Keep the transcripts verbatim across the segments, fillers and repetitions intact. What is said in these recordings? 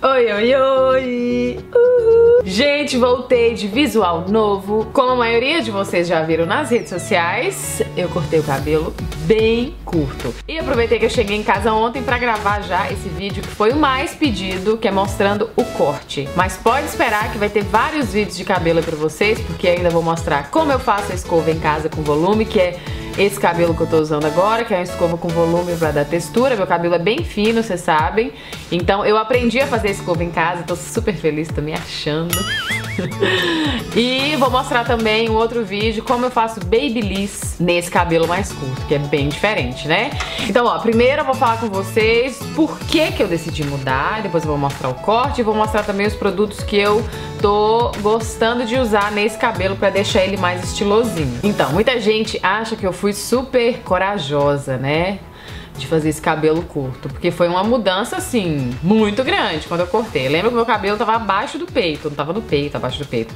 Oi, oi, oi! Uhul. Gente, voltei de visual novo. Como a maioria de vocês já viram nas redes sociais, eu cortei o cabelo bem curto. E aproveitei que eu cheguei em casa ontem pra gravar já esse vídeo, que foi o mais pedido, que é mostrando o corte. Mas pode esperar que vai ter vários vídeos de cabelo pra vocês, porque ainda vou mostrar como eu faço a escova em casa com volume, que é esse cabelo que eu tô usando agora, que é uma escova com volume pra dar textura. Meu cabelo é bem fino, vocês sabem. Então eu aprendi a fazer escova em casa, tô super feliz, tô me achando. E vou mostrar também um outro vídeo, como eu faço babyliss nesse cabelo mais curto, que é bem diferente, né? Então, ó, primeiro eu vou falar com vocês por que que eu decidi mudar, depois eu vou mostrar o corte e vou mostrar também os produtos que eu tô gostando de usar nesse cabelo pra deixar ele mais estilosinho. Então, muita gente acha que eu fui super corajosa, né, de fazer esse cabelo curto, porque foi uma mudança, assim, muito grande quando eu cortei. Lembra que meu cabelo tava abaixo do peito, não tava no peito, abaixo do peito.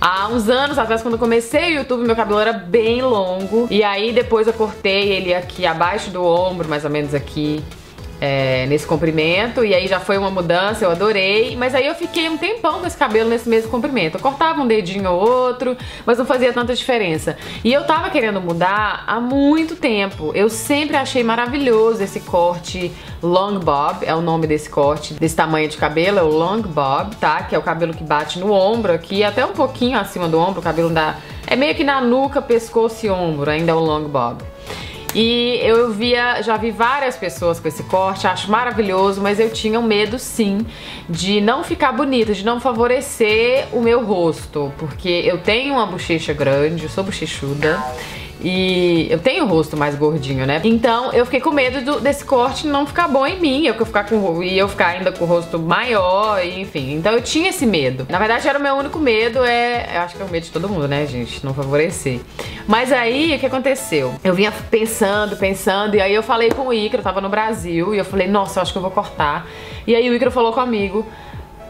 Há uns anos atrás, quando eu comecei o YouTube, meu cabelo era bem longo, e aí depois eu cortei ele aqui abaixo do ombro, mais ou menos aqui, é, nesse comprimento, e aí já foi uma mudança, eu adorei, mas aí eu fiquei um tempão com esse cabelo nesse mesmo comprimento. Eu cortava um dedinho ou outro, mas não fazia tanta diferença. E eu tava querendo mudar há muito tempo. Eu sempre achei maravilhoso esse corte long bob, é o nome desse corte, desse tamanho de cabelo, é o long bob, tá? Que é o cabelo que bate no ombro aqui, até um pouquinho acima do ombro, o cabelo dá... é meio que na nuca, pescoço e ombro, ainda é o long bob. E eu via, já vi várias pessoas com esse corte, acho maravilhoso, mas eu tinha um medo, sim, de não ficar bonita, de não favorecer o meu rosto, porque eu tenho uma bochecha grande, eu sou bochechuda, e eu tenho o rosto mais gordinho, né? Então eu fiquei com medo do, desse corte não ficar bom em mim, eu ficar com, e eu ficar ainda com o rosto maior, enfim. Então eu tinha esse medo. Na verdade era o meu único medo, é, eu acho que é o medo de todo mundo, né, gente? Não favorecer. Mas aí, o que aconteceu? Eu vinha pensando, pensando, e aí eu falei com o Ícaro, eu tava no Brasil, e eu falei, nossa, eu acho que eu vou cortar. E aí o Ícaro falou comigo,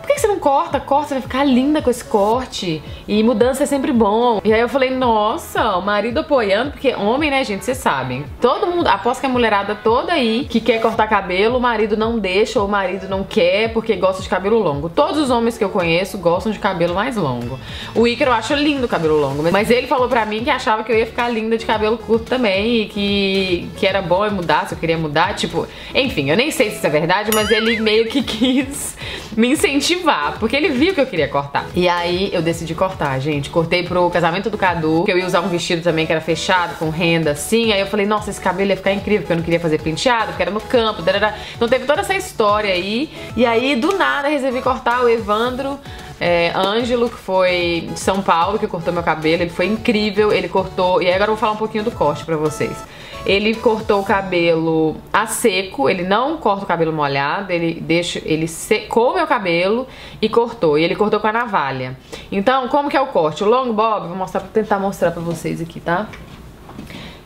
por que você não corta? Corta, você vai ficar linda com esse corte. E mudança é sempre bom. E aí eu falei, nossa, o marido apoiando, porque homem, né, gente, vocês sabem. Todo mundo, aposto que a mulherada toda aí que quer cortar cabelo, o marido não deixa, ou o marido não quer, porque gosta de cabelo longo. Todos os homens que eu conheço gostam de cabelo mais longo. O Ícaro acha lindo o cabelo longo, mas ele falou pra mim que achava que eu ia ficar linda de cabelo curto também, e que, que era bom eu mudar, se eu queria mudar, tipo... Enfim, eu nem sei se isso é verdade, mas ele meio que quis me incentivar, porque ele viu que eu queria cortar. E aí eu decidi cortar, gente. Cortei pro casamento do Cadu, que eu ia usar um vestido também que era fechado, com renda assim. Aí eu falei, nossa, esse cabelo ia ficar incrível, porque eu não queria fazer penteado, porque era no campo, darará. Então teve toda essa história aí. E aí do nada resolvi cortar. O Evandro é, Ângelo, que foi de São Paulo, que cortou meu cabelo. Ele foi incrível, ele cortou. E aí agora eu vou falar um pouquinho do corte pra vocês. Ele cortou o cabelo a seco, ele não corta o cabelo molhado, ele deixa, ele secou meu cabelo e cortou. E ele cortou com a navalha. Então, como que é o corte? O long bob, vou mostrar, tentar mostrar pra vocês aqui, tá?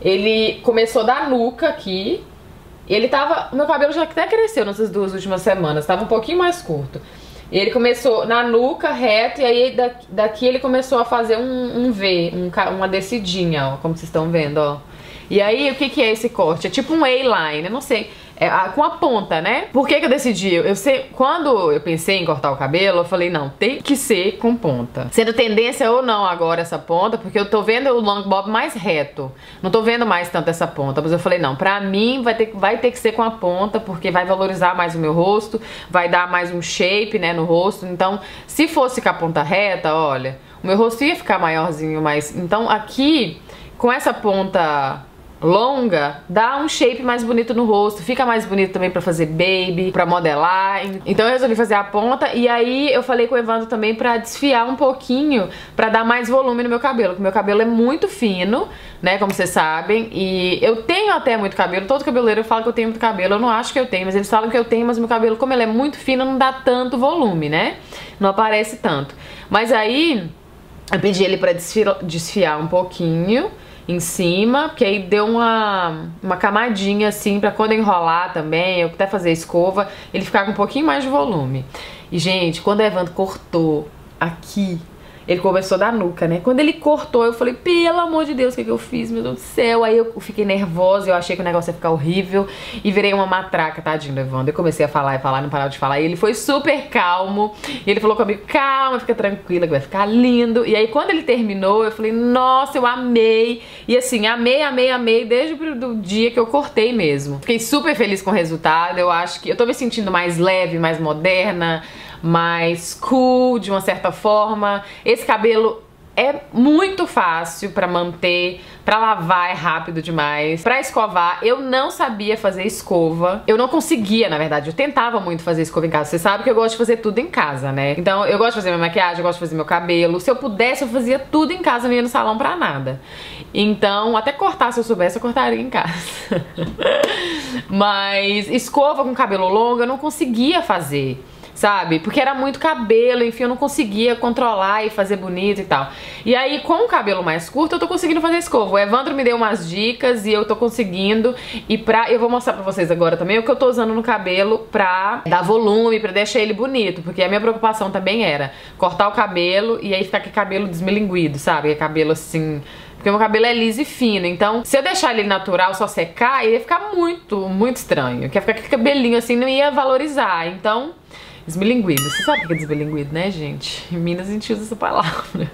Ele começou da nuca aqui, ele tava, meu cabelo já até cresceu nessas duas últimas semanas, tava um pouquinho mais curto. Ele começou na nuca, reto, e aí daqui ele começou a fazer um, um V, um, uma descidinha, ó, como vocês estão vendo, ó. E aí, o que que é esse corte? É tipo um A-line, eu não sei, é a, com a ponta, né? Por que que eu decidi? Eu sei, quando eu pensei em cortar o cabelo, eu falei, não, tem que ser com ponta. Sendo tendência ou não agora essa ponta, porque eu tô vendo o long bob mais reto, não tô vendo mais tanto essa ponta, mas eu falei, não, pra mim vai ter, vai ter que ser com a ponta, porque vai valorizar mais o meu rosto, vai dar mais um shape, né, no rosto. Então, se fosse com a ponta reta, olha, o meu rosto ia ficar maiorzinho, mas... Então, aqui, com essa ponta... longa, dá um shape mais bonito no rosto, fica mais bonito também pra fazer baby, pra modelar. Então eu resolvi fazer a ponta, e aí eu falei com o Evandro também pra desfiar um pouquinho, pra dar mais volume no meu cabelo, porque meu cabelo é muito fino, né, como vocês sabem, e eu tenho até muito cabelo, todo cabeleireiro fala que eu tenho muito cabelo, eu não acho que eu tenho, mas eles falam que eu tenho, mas meu cabelo, como ele é muito fino, não dá tanto volume, né, não aparece tanto. Mas aí eu pedi ele pra desfiar, desfiar um pouquinho em cima, porque aí deu uma, uma camadinha assim, pra quando enrolar também, eu até fazer a escova, ele ficar com um pouquinho mais de volume. E, gente, quando o Evandro cortou aqui, Ele começou da nuca, né? Quando ele cortou, eu falei, pelo amor de Deus, o que, é que eu fiz, meu Deus do céu? Aí eu fiquei nervosa, eu achei que o negócio ia ficar horrível e virei uma matraca, tadinho do Evandro. Eu comecei a falar e falar, não parava de falar. E ele foi super calmo. E ele falou comigo, calma, fica tranquila que vai ficar lindo. E aí quando ele terminou, eu falei, nossa, eu amei. E assim, amei, amei, amei, desde o dia que eu cortei mesmo. Fiquei super feliz com o resultado, eu acho que... Eu tô me sentindo mais leve, mais moderna, mais cool, de uma certa forma. Esse cabelo é muito fácil pra manter, pra lavar é rápido demais, pra escovar eu não sabia fazer escova, eu não conseguia, na verdade, eu tentava muito fazer escova em casa, você sabe que eu gosto de fazer tudo em casa, né? Então eu gosto de fazer minha maquiagem, eu gosto de fazer meu cabelo, se eu pudesse eu fazia tudo em casa, não ia no salão pra nada. Então até cortar, se eu soubesse, eu cortaria em casa. Mas escova com cabelo longo eu não conseguia fazer, sabe? Porque era muito cabelo, enfim, eu não conseguia controlar e fazer bonito e tal. E aí, com o cabelo mais curto, eu tô conseguindo fazer escova. O Evandro me deu umas dicas e eu tô conseguindo. E pra... eu vou mostrar pra vocês agora também o que eu tô usando no cabelo pra dar volume, pra deixar ele bonito. Porque a minha preocupação também era cortar o cabelo e aí ficar com cabelo desmilinguido, sabe? Cabelo assim... Porque meu cabelo é liso e fino, então se eu deixar ele natural, só secar, ele ia ficar muito, muito estranho. Ia ficar com aquele cabelinho assim, não ia valorizar, então... Desmilinguido. Você sabe o que é desmilinguido, né, gente? Em Minas a gente usa essa palavra.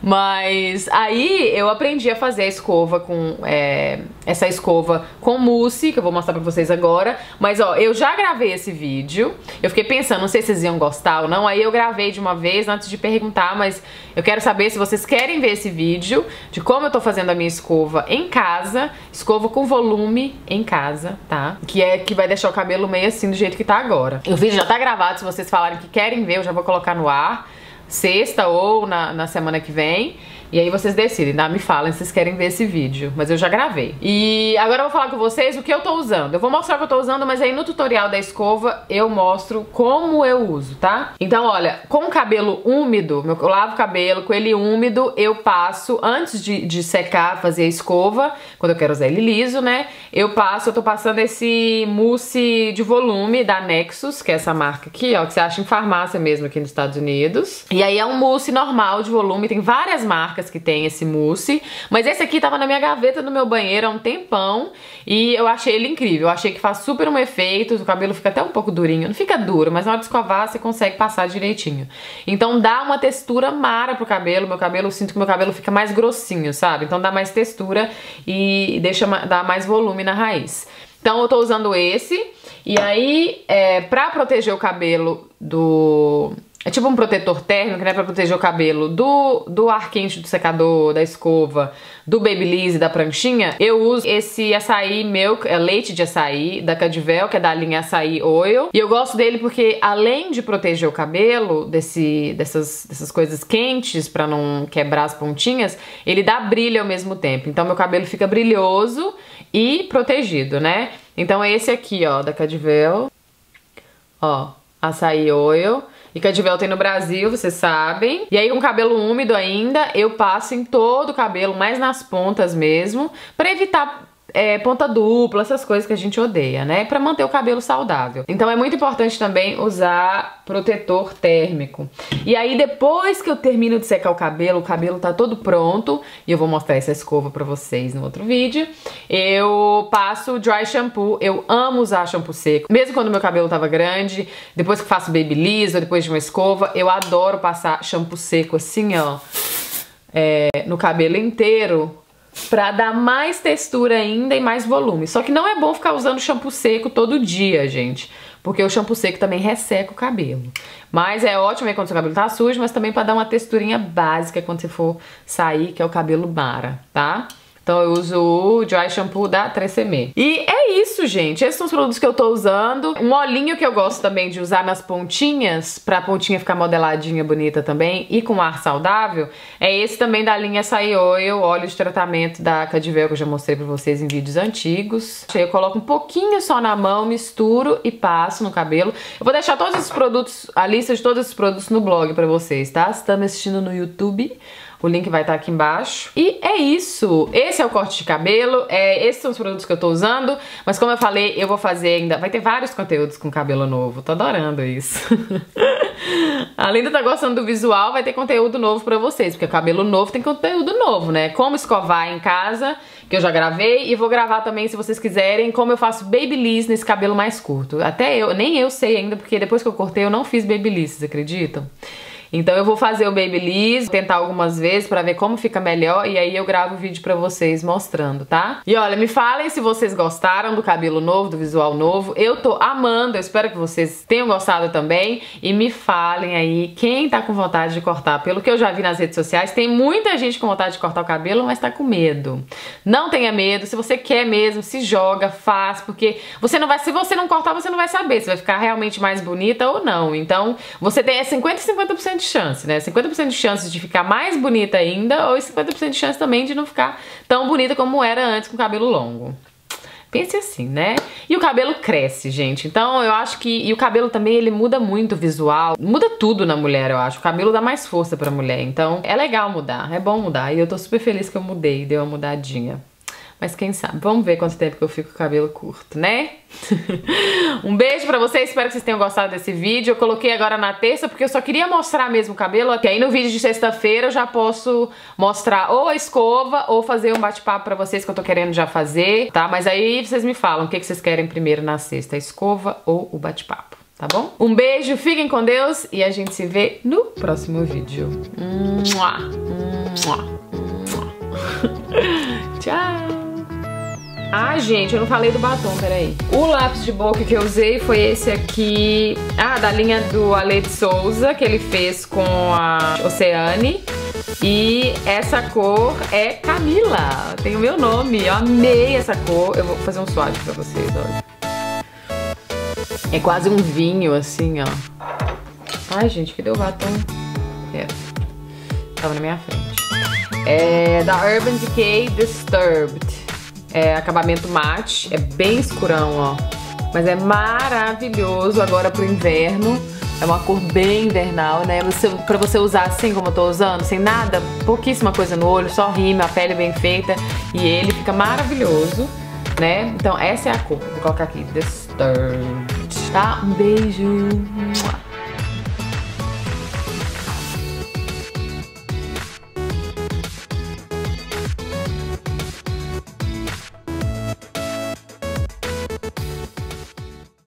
Mas aí eu aprendi a fazer a escova com... É, essa escova com mousse, que eu vou mostrar pra vocês agora. Mas, ó, eu já gravei esse vídeo. Eu fiquei pensando, não sei se vocês iam gostar ou não. Aí eu gravei de uma vez antes de perguntar, mas eu quero saber se vocês querem ver esse vídeo de como eu tô fazendo a minha escova em casa. Escova com volume em casa, tá? Que é que vai deixar o cabelo meio assim do jeito que tá agora. O vídeo já tá gravado. Se vocês falarem que querem ver, eu já vou colocar no ar sexta ou na, na semana que vem. E aí vocês decidem, tá? Me falem se vocês querem ver esse vídeo, mas eu já gravei. E agora eu vou falar com vocês o que eu tô usando. Eu vou mostrar o que eu tô usando, mas aí no tutorial da escova eu mostro como eu uso, tá? Então, olha, com o cabelo úmido, eu lavo o cabelo, com ele úmido, eu passo, antes de, de secar, fazer a escova, quando eu quero usar ele liso, né? Eu passo, eu tô passando esse mousse de volume da Nexus, que é essa marca aqui, ó, que você acha em farmácia mesmo aqui nos Estados Unidos. E aí é um mousse normal de volume, tem várias marcas que tem esse mousse, mas esse aqui tava na minha gaveta do meu banheiro há um tempão e eu achei ele incrível, eu achei que faz super um efeito, o cabelo fica até um pouco durinho, não fica duro, mas na hora de escovar você consegue passar direitinho, então dá uma textura mara pro cabelo, meu cabelo, eu sinto que meu cabelo fica mais grossinho, sabe, então dá mais textura e deixa, dá mais volume na raiz. Então eu tô usando esse, e aí é, pra proteger o cabelo do... É tipo um protetor térmico, né, pra proteger o cabelo do, do ar quente, do secador, da escova, do babyliss, da pranchinha. Eu uso esse açaí milk, é leite de açaí, da Cadiveu, que é da linha açaí oil. E eu gosto dele porque, além de proteger o cabelo desse, dessas, dessas coisas quentes, pra não quebrar as pontinhas, ele dá brilho ao mesmo tempo. Então meu cabelo fica brilhoso e protegido, né? Então é esse aqui, ó, da Cadiveu. Ó, açaí oil. E Cadivel tem no Brasil, vocês sabem. E aí com cabelo úmido ainda, eu passo em todo o cabelo, mais nas pontas mesmo, pra evitar... É, ponta dupla, essas coisas que a gente odeia, né? Pra manter o cabelo saudável. Então é muito importante também usar protetor térmico. E aí depois que eu termino de secar o cabelo, o cabelo tá todo pronto, e eu vou mostrar essa escova pra vocês no outro vídeo, eu passo dry shampoo. Eu amo usar shampoo seco. Mesmo quando meu cabelo tava grande, depois que faço babyliss ou depois de uma escova, eu adoro passar shampoo seco assim, ó, é, no cabelo inteiro, pra dar mais textura ainda e mais volume. Só que não é bom ficar usando shampoo seco todo dia, gente, porque o shampoo seco também resseca o cabelo. Mas é ótimo aí quando seu cabelo tá sujo, mas também pra dar uma texturinha básica quando você for sair, que é o cabelo mara, tá? Então eu uso o dry shampoo da Tresemmé. E é isso, gente. Esses são os produtos que eu tô usando. Um olhinho que eu gosto também de usar nas pontinhas, pra pontinha ficar modeladinha, bonita também, e com ar saudável, é esse também da linha Açaí Oil, óleo de tratamento da Cadivel, que eu já mostrei pra vocês em vídeos antigos. Eu coloco um pouquinho só na mão, misturo e passo no cabelo. Eu vou deixar todos esses produtos, a lista de todos esses produtos no blog pra vocês, tá? Se tá me assistindo no YouTube... O link vai estar aqui embaixo. E é isso. Esse é o corte de cabelo. É, esses são os produtos que eu tô usando. Mas como eu falei, eu vou fazer ainda... Vai ter vários conteúdos com cabelo novo. Tô adorando isso. Além de estar gostando do visual, vai ter conteúdo novo pra vocês, porque cabelo novo tem conteúdo novo, né? Como escovar em casa, que eu já gravei, e vou gravar também, se vocês quiserem, como eu faço babyliss nesse cabelo mais curto. Até eu, nem eu sei ainda, porque depois que eu cortei eu não fiz babyliss, vocês acreditam? Então eu vou fazer o babyliss, tentar algumas vezes pra ver como fica melhor, e aí eu gravo o vídeo pra vocês mostrando, tá? E olha, me falem se vocês gostaram do cabelo novo, do visual novo. Eu tô amando, eu espero que vocês tenham gostado também. E me falem aí quem tá com vontade de cortar. Pelo que eu já vi nas redes sociais, tem muita gente com vontade de cortar o cabelo, mas tá com medo. Não tenha medo, se você quer mesmo, se joga, faz, porque você não vai, se você não cortar, você não vai saber se vai ficar realmente mais bonita ou não. Então, você tem cinquenta e cinquenta por cento de chance, né? cinquenta por cento de chance de ficar mais bonita ainda, ou cinquenta por cento de chance também de não ficar tão bonita como era antes com o cabelo longo. Pense assim, né? E o cabelo cresce, gente. Então eu acho que... E o cabelo também, ele muda muito o visual. Muda tudo na mulher, eu acho. O cabelo dá mais força pra mulher. Então é legal mudar, é bom mudar. E eu tô super feliz que eu mudei, deu uma mudadinha. Mas quem sabe, vamos ver quanto tempo que eu fico com o cabelo curto, né? Um beijo pra vocês, espero que vocês tenham gostado desse vídeo. Eu coloquei agora na terça porque eu só queria mostrar mesmo o cabelo. Até aí no vídeo de sexta-feira eu já posso mostrar ou a escova ou fazer um bate-papo pra vocês que eu tô querendo já fazer, tá? Mas aí vocês me falam o que vocês querem primeiro na sexta, a escova ou o bate-papo, tá bom? Um beijo, fiquem com Deus e a gente se vê no próximo vídeo. Mua, mua, mua. Tchau! Ah, gente, eu não falei do batom, peraí. O lápis de boca que eu usei foi esse aqui, ah, da linha do Alê de Souza, que ele fez com a Oceane. E essa cor é Camila, tem o meu nome, eu amei essa cor. Eu vou fazer um swatch pra vocês, olha. É quase um vinho, assim, ó. Ai, gente, cadê o batom? É, tava na minha frente. É da Urban Decay Disturbed. É acabamento mate, é bem escurão, ó. Mas é maravilhoso agora pro inverno. É uma cor bem invernal, né? Você, pra você usar assim como eu tô usando, sem nada, pouquíssima coisa no olho, só rima, a pele bem feita. E ele fica maravilhoso, né? Então essa é a cor. Vou colocar aqui, Disturbed. Tá? Um beijo.